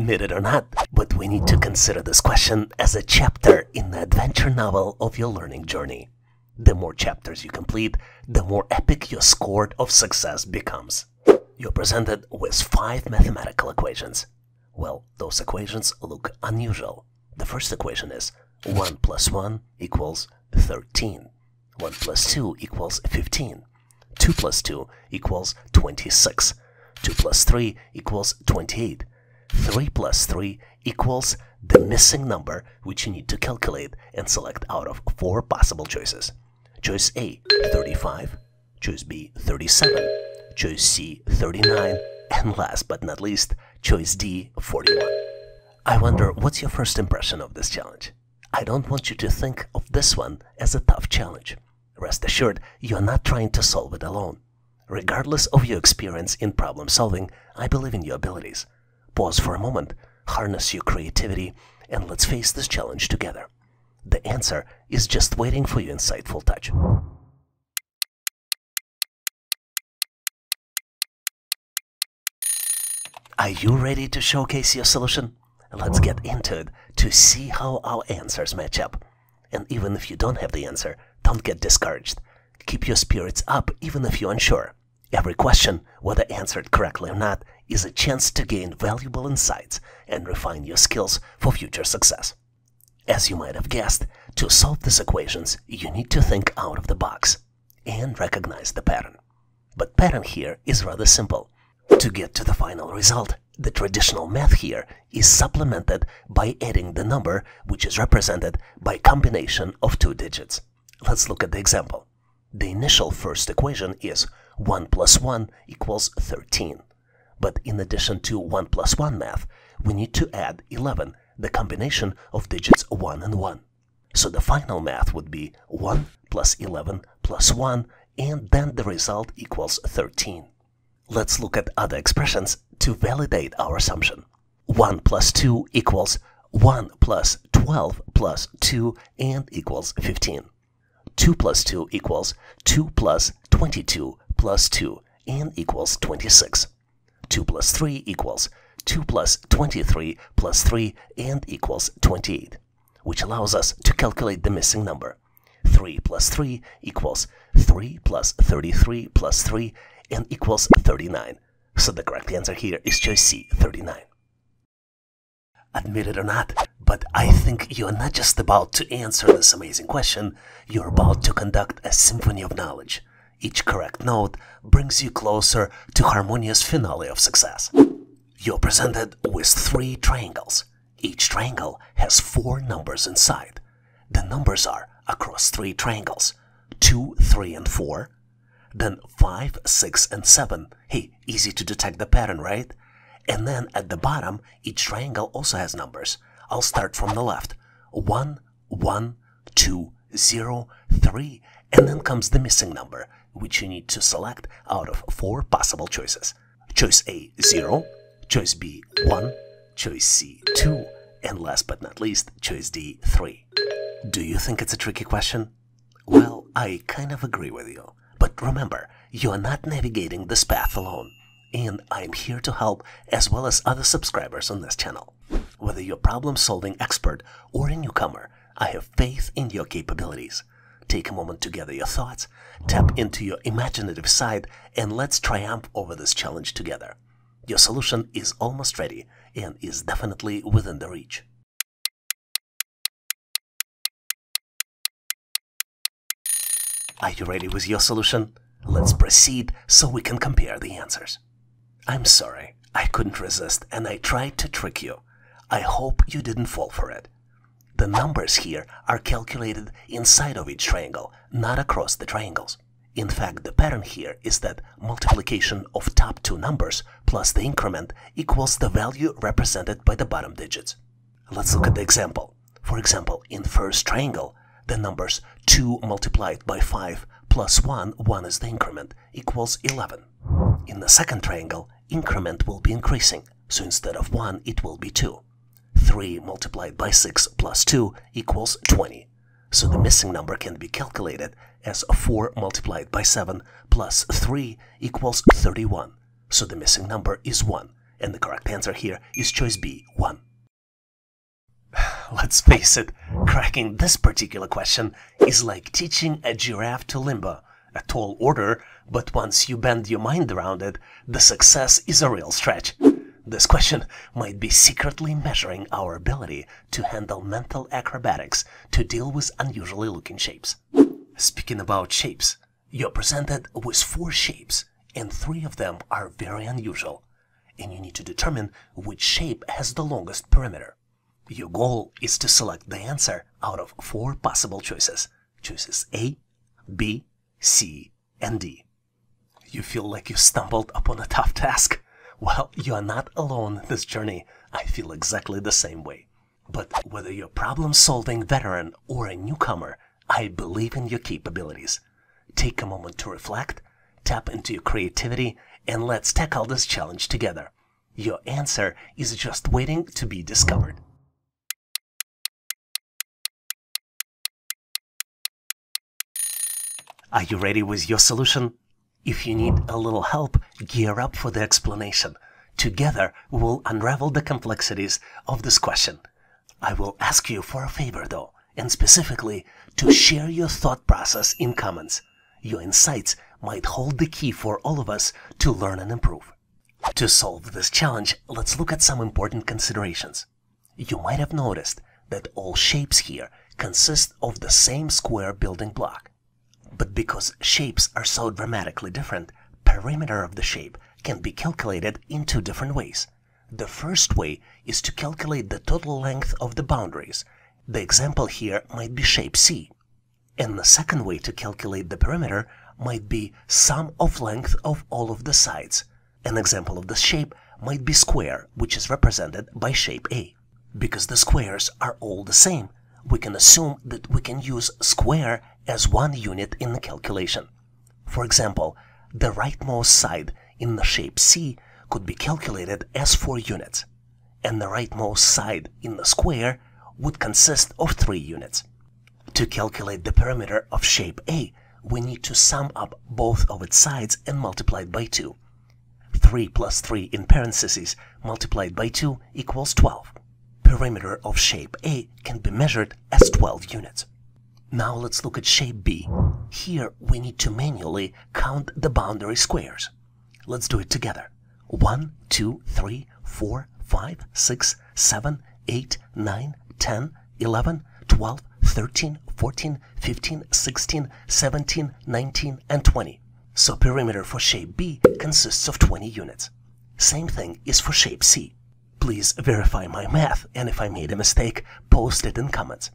admit it or not, but we need to consider this question as a chapter in the adventure novel of your learning journey. The more chapters you complete, the more epic your score of success becomes. You're presented with 5 mathematical equations. Well, those equations look unusual. The first equation is 1 plus 1 equals 13, 1 plus 2 equals 15, 2 plus 2 equals 26, 2 plus 3 equals 28, 3 plus 3 equals the missing number which you need to calculate and select out of 4 possible choices. Choice A, 35, choice B, 37, choice C, 39, and last but not least, choice D, 41. I wonder, what's your first impression of this challenge? I don't want you to think of this one as a tough challenge. Rest assured, you're not trying to solve it alone. Regardless of your experience in problem solving, I believe in your abilities. Pause for a moment, harness your creativity, and let's face this challenge together. The answer is just waiting for your insightful touch. Are you ready to showcase your solution? Let's get into it to see how our answers match up. And even if you don't have the answer, don't get discouraged. Keep your spirits up even if you're unsure. Every question, whether answered correctly or not, is a chance to gain valuable insights and refine your skills for future success. As you might have guessed, to solve these equations, you need to think out of the box and recognize the pattern. But pattern here is rather simple. To get to the final result, the traditional math here is supplemented by adding the number which is represented by a combination of 2 digits. Let's look at the example. The initial first equation is 1 plus 1 equals 13. But in addition to 1 plus 1 math, we need to add 11, the combination of digits 1 and 1. So the final math would be 1 plus 11 plus 1, and then the result equals 13. Let's look at other expressions to validate our assumption. 1 plus 2 equals 1 plus 12 plus 2 and equals 15. 2 plus 2 equals 2 plus 22 plus 2 and equals 26. 2 plus 3 equals 2 plus 23 plus 3 and equals 28, which allows us to calculate the missing number. 3 plus 3 equals 3 plus 33 plus 3 and equals 39. So the correct answer here is choice C, 39. Admit it or not, but I think you're not just about to answer this amazing question, you're about to conduct a symphony of knowledge. Each correct note brings you closer to harmonious finale of success. You're presented with 3 triangles. Each triangle has 4 numbers inside. The numbers are across 3 triangles, 2, 3, and 4. Then 5, 6, and 7. Hey, easy to detect the pattern, right? And then at the bottom, each triangle also has numbers. I'll start from the left. 1, 1, 2, 0, 3, and then comes the missing number, which you need to select out of 4 possible choices. Choice A, 0, choice B, 1, choice C, 2, and last but not least, choice D, 3. Do you think it's a tricky question? Well, I kind of agree with you. But remember, you are not navigating this path alone, and I am here to help as well as other subscribers on this channel. Whether you're a problem-solving expert or a newcomer, I have faith in your capabilities. Take a moment to gather your thoughts, tap into your imaginative side, and let's triumph over this challenge together. Your solution is almost ready and is definitely within the reach. Are you ready with your solution? Let's proceed so we can compare the answers. I'm sorry, I couldn't resist and I tried to trick you. I hope you didn't fall for it. The numbers here are calculated inside of each triangle, not across the triangles. In fact, the pattern here is that multiplication of top 2 numbers plus the increment equals the value represented by the bottom digits. Let's look at the example. For example, in first triangle, the numbers 2 multiplied by 5 plus 1, 1 is the increment, equals 11. In the second triangle, increment will be increasing, so instead of 1, it will be 2. 3 multiplied by 6 plus 2 equals 20. So the missing number can be calculated as 4 multiplied by 7 plus 3 equals 31. So the missing number is 1, And the correct answer here is choice B, 1. Let's face it, cracking this particular question is like teaching a giraffe to limbo, a tall order, but once you bend your mind around it, the success is a real stretch. This question might be secretly measuring our ability to handle mental acrobatics to deal with unusually looking shapes. Speaking about shapes, you're presented with 4 shapes, and 3 of them are very unusual, and you need to determine which shape has the longest perimeter. Your goal is to select the answer out of 4 possible choices, choices A, B, C, and D. You feel like you stumbled upon a tough task? Well, you are not alone in this journey. I feel exactly the same way. But whether you're a problem-solving veteran or a newcomer, I believe in your capabilities. Take a moment to reflect, tap into your creativity, and let's tackle this challenge together. Your answer is just waiting to be discovered. Are you ready with your solution? If you need a little help, gear up for the explanation. Together, we will unravel the complexities of this question. I will ask you for a favor, though, and specifically, to share your thought process in comments. Your insights might hold the key for all of us to learn and improve. To solve this challenge, let's look at some important considerations. You might have noticed that all shapes here consist of the same square building block. But because shapes are so dramatically different, perimeter of the shape can be calculated in 2 different ways. The first way is to calculate the total length of the boundaries. The example here might be shape C. And the second way to calculate the perimeter might be sum of length of all of the sides. An example of this shape might be square, which is represented by shape A. Because the squares are all the same, we can assume that we can use square as one unit in the calculation. For example, the rightmost side in the shape C could be calculated as 4 units, and the rightmost side in the square would consist of 3 units. To calculate the perimeter of shape A, we need to sum up both of its sides and multiply it by 2. 3 plus 3 in parentheses multiplied by 2 equals 12. Perimeter of shape A can be measured as 12 units. Now let's look at shape B. Here we need to manually count the boundary squares. Let's do it together. 1, 2, 3, 4, 5, 6, 7, 8, 9, 10, 11, 12, 13, 14, 15, 16, 17, 19, and 20. So perimeter for shape B consists of 20 units. Same thing is for shape C. Please verify my math, and if I made a mistake, post it in comments.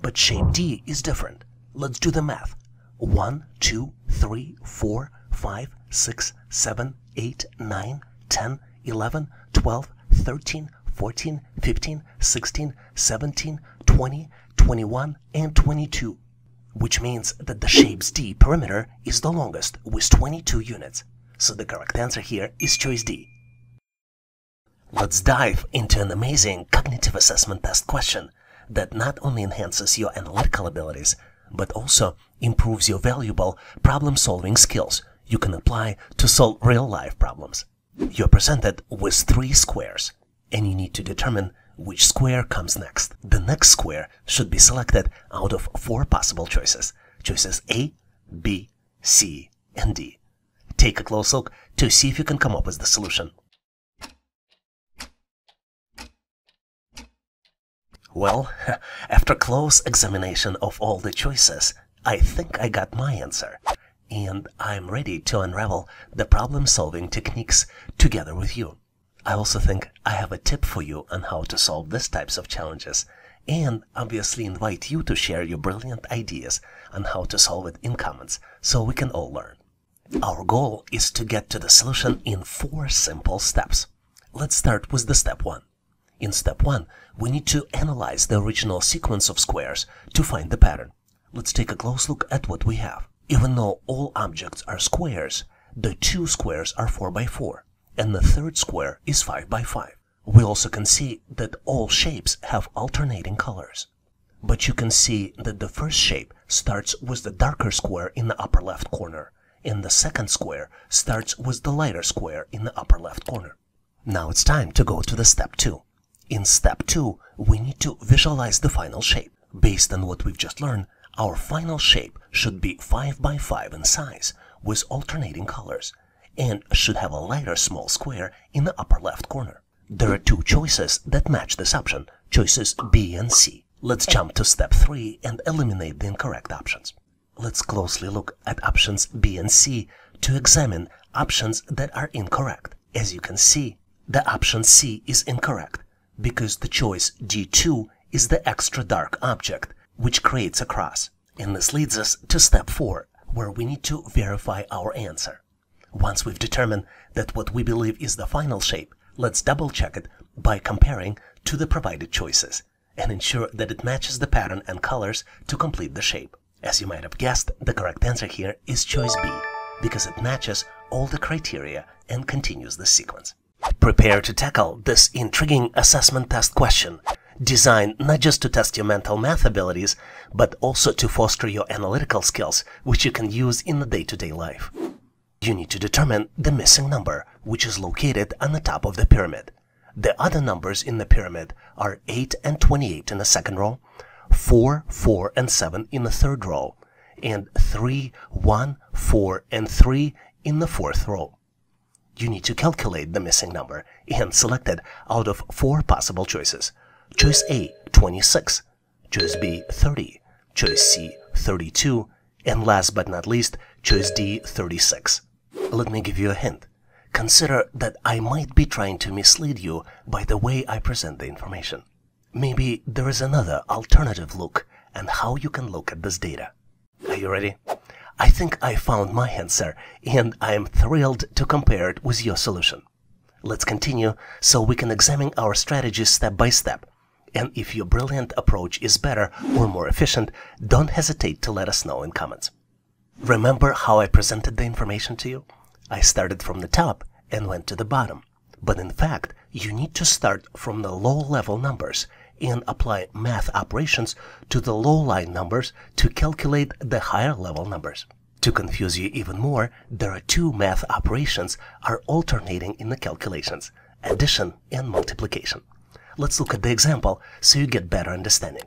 But shape D is different. Let's do the math. 1, 2, 3, 4, 5, 6, 7, 8, 9, 10, 11, 12, 13, 14, 15, 16, 17, 20, 21, and 22. Which means that the shape's D perimeter is the longest with 22 units. So the correct answer here is choice D. Let's dive into an amazing cognitive assessment test question that not only enhances your analytical abilities, but also improves your valuable problem-solving skills you can apply to solve real-life problems. You're presented with 3 squares, and you need to determine which square comes next. The next square should be selected out of 4 possible choices, choices A, B, C, and D. Take a close look to see if you can come up with the solution. Well, after close examination of all the choices, I think I got my answer, and I'm ready to unravel the problem-solving techniques together with you. I also think I have a tip for you on how to solve these types of challenges, and obviously invite you to share your brilliant ideas on how to solve it in comments, so we can all learn. Our goal is to get to the solution in 4 simple steps. Let's start with the step 1. In step 1, we need to analyze the original sequence of squares to find the pattern. Let's take a close look at what we have. Even though all objects are squares, the 2 squares are 4x4, and the 3rd square is 5x5. We also can see that all shapes have alternating colors. But you can see that the first shape starts with the darker square in the upper left corner, and the second square starts with the lighter square in the upper left corner. Now it's time to go to the step 2. In step 2, we need to visualize the final shape. Based on what we've just learned, our final shape should be 5 by 5 in size, with alternating colors, and should have a lighter small square in the upper left corner. There are two choices that match this option, choices B and C. Let's jump to step 3 and eliminate the incorrect options. Let's closely look at options B and C to examine options that are incorrect. As you can see, the option C is incorrect, because the choice D2 is the extra dark object, which creates a cross. And this leads us to step 4, where we need to verify our answer. Once we've determined that what we believe is the final shape, let's double-check it by comparing to the provided choices and ensure that it matches the pattern and colors to complete the shape. As you might have guessed, the correct answer here is choice B, because it matches all the criteria and continues the sequence. Prepare to tackle this intriguing assessment test question, designed not just to test your mental math abilities, but also to foster your analytical skills, which you can use in the day-to-day life. You need to determine the missing number, which is located on the top of the pyramid. The other numbers in the pyramid are 8 and 28 in the second row, 4, 4, and 7 in the third row, and 3, 1, 4, and 3 in the fourth row. You need to calculate the missing number and select it out of 4 possible choices. Choice A, 26, choice B, 30, choice C, 32, and last but not least, choice D, 36. Let me give you a hint. Consider that I might be trying to mislead you by the way I present the information. Maybe there is another alternative look and how you can look at this data. Are you ready? I think I found my answer, and I am thrilled to compare it with your solution. Let's continue so we can examine our strategies step by step. And if your brilliant approach is better or more efficient, don't hesitate to let us know in comments. Remember how I presented the information to you? I started from the top and went to the bottom. But in fact, you need to start from the low-level numbers and apply math operations to the low-line numbers to calculate the higher-level numbers. To confuse you even more, there are two math operations are alternating in the calculations, addition and multiplication. Let's look at the example so you get better understanding.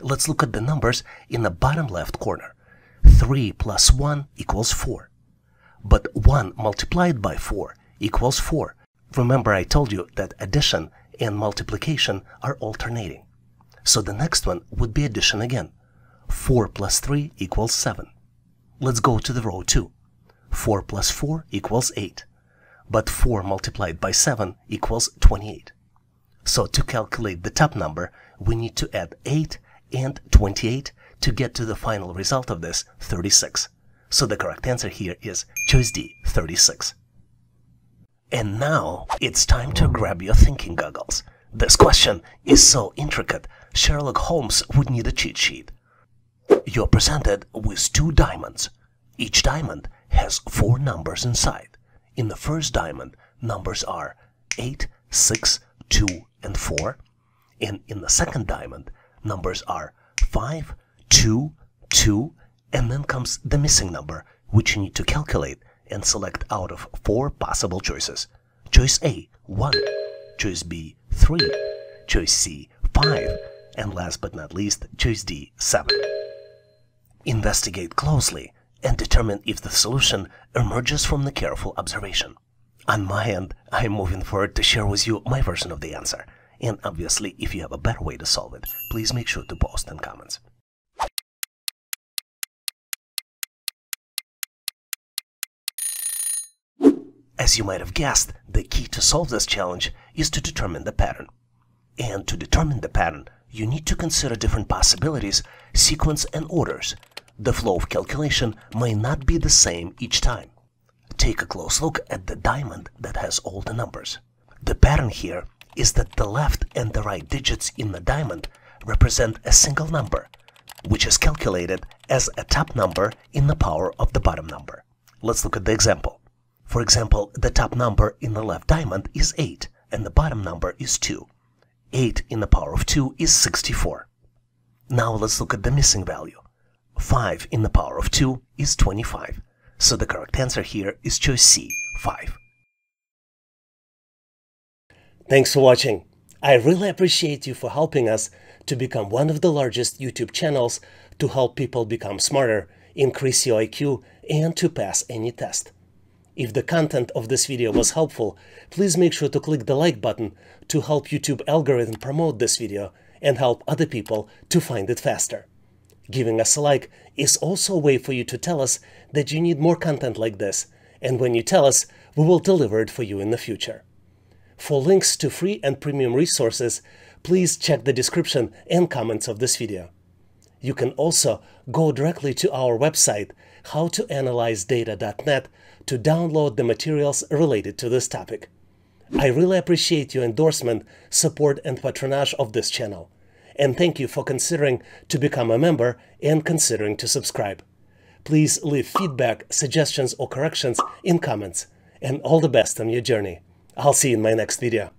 Let's look at the numbers in the bottom left corner. 3 plus 1 equals 4. But 1 multiplied by 4 equals 4. Remember, I told you that addition and multiplication are alternating. So the next one would be addition again. 4 plus 3 equals 7. Let's go to the row 2. 4 plus 4 equals 8. But 4 multiplied by 7 equals 28. So to calculate the top number, we need to add 8 and 28 to get to the final result of this, 36. So the correct answer here is choice D, 36. And now it's time to grab your thinking goggles. This question is so intricate, Sherlock Holmes would need a cheat sheet. You're presented with 2 diamonds. Each diamond has 4 numbers inside. In the first diamond, numbers are 8, 6, 2, and 4. And in the second diamond, numbers are 5, 2, 2, and then comes the missing number, which you need to calculate and select out of 4 possible choices. Choice A, 1, choice B, 3, choice C, 5, and last but not least, choice D, 7. Investigate closely and determine if the solution emerges from the careful observation. On my end, I am moving forward to share with you my version of the answer. And obviously, if you have a better way to solve it, please make sure to post in comments. As you might have guessed, the key to solve this challenge is to determine the pattern. And to determine the pattern, you need to consider different possibilities, sequence, and orders. The flow of calculation may not be the same each time. Take a close look at the diamond that has all the numbers. The pattern here is that the left and the right digits in the diamond represent a single number, which is calculated as a top number in the power of the bottom number. Let's look at the example. For example, the top number in the left diamond is 8, and the bottom number is 2. 8 in the power of 2 is 64. Now let's look at the missing value. 5 in the power of 2 is 25. So the correct answer here is choice C, 5. Thanks for watching. I really appreciate you for helping us to become one of the largest YouTube channels to help people become smarter, increase your IQ, and to pass any test. If the content of this video was helpful, please make sure to click the like button to help YouTube algorithm promote this video and help other people to find it faster. Giving us a like is also a way for you to tell us that you need more content like this, and when you tell us, we will deliver it for you in the future. For links to free and premium resources, please check the description and comments of this video. You can also go directly to our website, howtoanalyzedata.net, to download the materials related to this topic. I really appreciate your endorsement, support, and patronage of this channel. And thank you for considering to become a member and considering to subscribe. Please leave feedback, suggestions, or corrections in comments. And all the best on your journey. I'll see you in my next video.